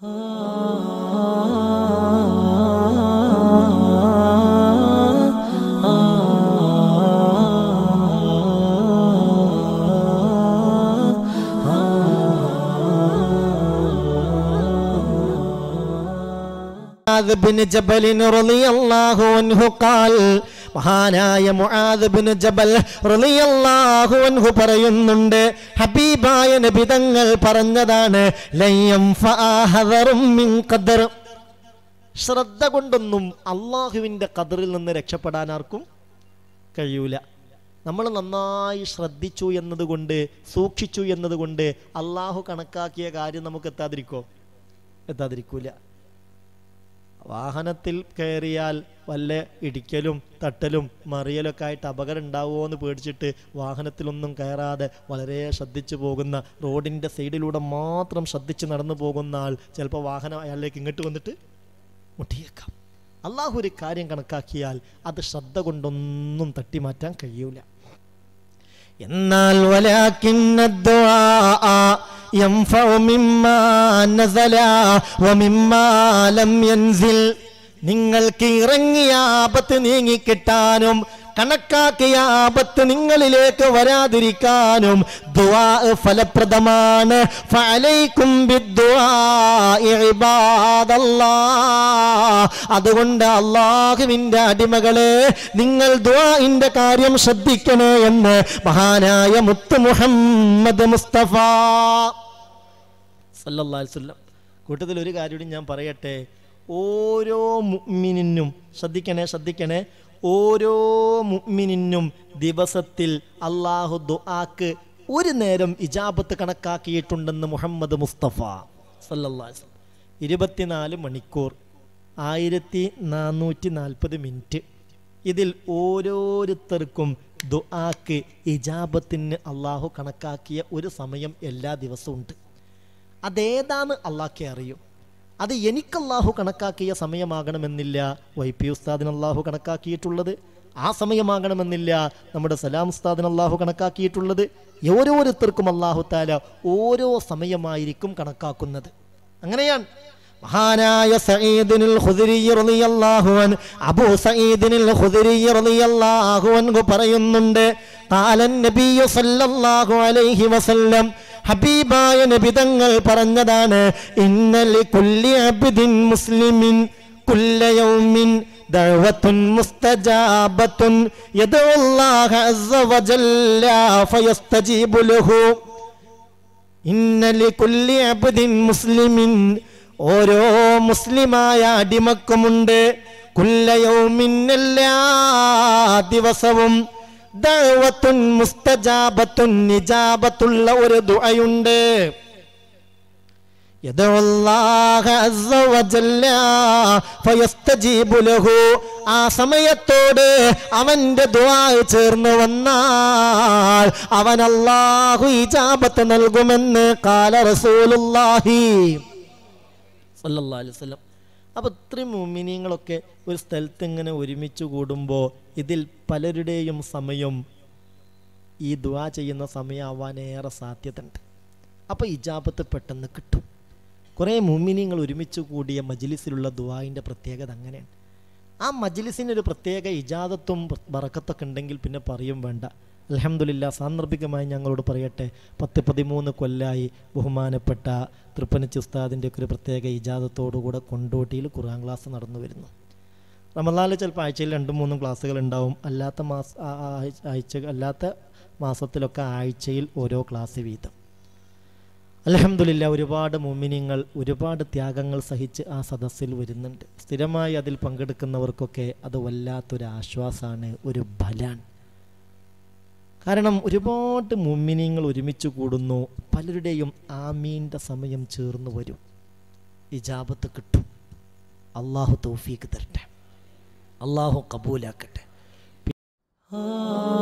معاذ بن جبل رضي الله عنه قال മഹാനായ മുആദ് ഇബ്നു ജബൽ റളിയല്ലാഹു അൻഹു പറയുന്നുണ്ട്, ഹബീബായ നബി തങ്ങൾ പറഞ്ഞതാണ്, ശ്രദ്ധ കൊണ്ടൊന്നും അല്ലാഹുവിൻ്റെ ഖദറിൽ നിന്ന് രക്ഷപ്പെടാൻ ആർക്കും കഴിയൂല. നമ്മൾ നന്നായി ശ്രദ്ധിച്ചു എന്നതുകൊണ്ട്, സൂക്ഷിച്ചു എന്നതുകൊണ്ട് അല്ലാഹു കണക്കാക്കിയ കാര്യം നമുക്ക് എത്താതിരിക്കൂല. വാഹനത്തിൽ കയറിയാൽ വല്ല ഇടിക്കലും തട്ടലും മറിയലൊക്കെ ആയിട്ട് അപകടം ഉണ്ടാവുമോ എന്ന് പേടിച്ചിട്ട് വാഹനത്തിലൊന്നും കയറാതെ വളരെ ശ്രദ്ധിച്ചു പോകുന്ന, റോഡിൻ്റെ സൈഡിലൂടെ മാത്രം ശ്രദ്ധിച്ച് നടന്നു പോകുന്ന ആൾ ചിലപ്പോൾ വാഹനം അയാളിലേക്ക് ഇങ്ങോട്ട് വന്നിട്ട് മുട്ടിയേക്കാം. അള്ളാഹു ഒരു കാര്യം കണക്കാക്കിയാൽ അത് ശ്രദ്ധ കൊണ്ടൊന്നും തട്ടിമാറ്റാൻ കഴിയൂല. എന്നാൽ നിങ്ങൾക്ക് ഇറങ്ങിയ ആപത്ത് നീങ്ങിക്കിട്ടാനും കണക്കാക്കിയ ആപത്ത് നിങ്ങളിലേക്ക് വരാതിരിക്കാനും ദുആ ഫലപ്രദമാണ്. ഫഅലൈക്കും ബിദ്ദുആഇ ഇബാദല്ലാഹ്. അതുകൊണ്ട് അല്ലാഹുവിൻ്റെ അടിമകളെ, നിങ്ങൾ ദുആഇൻ്റെ കാര്യം ശ്രദ്ധിക്കണേ എന്ന് മഹാനായ മുത്തു മുഹമ്മദ് മുസ്തഫ സല്ലല്ലാഹു അലൈഹി വസല്ലം. കൂട്ടത്തിൽ ഒരു കാര്യം ഞാൻ പറയട്ടെ, ഓരോ മുഅ്മിനിനും ശ്രദ്ധിക്കണേ, ഓരോ മുഅ്മിനിനും ദിവസത്തിൽ അല്ലാഹു ദുആക്ക് ഒരു നേരം ഇജാബത്ത് കണക്കാക്കിയിട്ടുണ്ടെന്ന് മുഹമ്മദ് മുസ്തഫ സല്ലല്ലാഹു അലൈഹി വസല്ലം. 24 മണിക്കൂർ, 1440 മിനിറ്റ്, ഇതിൽ ഓരോരുത്തർക്കും ദുആക്ക് ഇജാബത്തിന് അല്ലാഹു കണക്കാക്കിയ ഒരു സമയം എല്ലാ ദിവസവും ഉണ്ട്. അതേതാണ് അള്ളാഹ്ക്കേ അറിയൂ. അത് എനിക്ക് അള്ളാഹു കണക്കാക്കിയ സമയമാകണമെന്നില്ല വൈപി ഉസ്താദിന് അള്ളാഹു കണക്കാക്കിയിട്ടുള്ളത്, ആ സമയമാകണമെന്നില്ല നമ്മുടെ സലാം ഉസ്താദിന് അള്ളാഹു കണക്കാക്കിയിട്ടുള്ളത്. ഓരോരുത്തർക്കും അള്ളാഹു താല ഓരോ സമയമായിരിക്കും കണക്കാക്കുന്നത്. അങ്ങനെയാണ് മഹാനായ സഈദുൽ ഖുദരി റളിയല്ലാഹു അൻഹു, അബൂ സഈദുൽ ഖുദരി റളിയല്ലാഹു അൻഹു പറയുന്നുണ്ട്, ഖാലൻ നബിയ്യു സല്ലല്ലാഹു അലൈഹി വസല്ലം, ഹബീബായ നബി തങ്ങൾ പറഞ്ഞതാണ്, ഇന്നലി കുല്ലി അബ്ദിൻ മുസ്ലിമിൻ കുല്ല യൗമിൻ ദഅവത്തുൻ മുസ്തജാബത്തുൻ യദഉല്ലാഹു അസ്സ വജല്ല ഫയസ്തജീബു ലഹു. ഇന്നലി കുല്ലി അബ്ദിൻ മുസ്ലിമിൻ, ഓരോ മുസ്ലിമായ അടിമക്കുമുണ്ട്, കുല്ല യൗമിൻ എല്ലാ ദിവസവും, ദഅവത്തുൻ മുസ്തജാബത്തുൻ നിജാബത്തുള്ള ഒരു ദുആയുണ്ട്, യദഉല്ലാഹു അസ്സ വജല്ല ഫയസ്തജീബു ലഹു. ആ സമയത്തോട് അവന്റെ ദുആ ചേർന്നു വന്നാൽ അവൻ അല്ലാഹു ഇജാബത്ത് നൽകുമെന്ന് ഖാല റസൂലുള്ളാഹി സല്ലല്ലാഹു അലൈഹി വസല്ലം. അപ്പോൾ ഇത്രയും മുഅ്മിനീങ്ങളൊക്കെ ഒരു സ്ഥലത്ത് ഇങ്ങനെ ഒരുമിച്ച് കൂടുമ്പോൾ ഇതിൽ പലരുടെയും സമയം ഈ ദുആ ചെയ്യുന്ന സമയമാവാൻ ഏറെ സാധ്യതയുണ്ട്. അപ്പോൾ ഇജാബത്ത് പെട്ടെന്ന് കിട്ടും. കുറേ മുഅ്മിനീങ്ങൾ ഒരുമിച്ച് കൂടിയ മജ്ലിസിലുള്ള ദുആഇൻ്റെ പ്രത്യേകത അങ്ങനെയാണ്. ആ മജ്ലിസിനൊരു പ്രത്യേക ഇജാദത്തും ബറക്കത്തൊക്കെ ഉണ്ടെങ്കിൽ പിന്നെ പറയും വേണ്ട. അൽഹംദുലില്ലാഹ്, സാന്ദർഭികമായി ഞങ്ങളോട് പറയട്ടെ, 10-13 കൊല്ലമായി ബഹുമാനപ്പെട്ട തൃപ്പനച്ചി ഉസ്താദിൻ്റെയൊക്കെ ഒരു പ്രത്യേക ഇജാദത്തോടുകൂടെ കൊണ്ടോട്ടിയിൽ ഖുർആൻ ക്ലാസ് നടന്നു വരുന്നു. റമളാനിൽ ചിലപ്പോൾ ആഴ്ചയിൽ 2-3 ക്ലാസ്സുകൾ ഉണ്ടാവും, അല്ലാത്ത മാസത്തിലൊക്കെ ആഴ്ചയിൽ ഓരോ ക്ലാസ് വീതം. അൽഹംദുലില്ലാഹ്, ഒരുപാട് മുഅ്മിനീങ്ങൾ ഒരുപാട് ത്യാഗങ്ങൾ സഹിച്ച് ആ സദസ്സിൽ വരുന്നുണ്ട്. സ്ഥിരമായി അതിൽ പങ്കെടുക്കുന്നവർക്കൊക്കെ അത് വല്ലാത്തൊരു ആശ്വാസമാണ്, ഒരു ബലാണ്. കാരണം ഒരുപാട് മുഅ്മിനീങ്ങൾ ഒരുമിച്ച് കൂടുന്നു, പലരുടെയും ആമീൻ്റെ സമയം ചേർന്ന് വരും, ഇജാബത്ത് കിട്ടും. അല്ലാഹു തൗഫീഖ് തരട്ടെ, അല്ലാഹു കബൂലാക്കട്ടെ.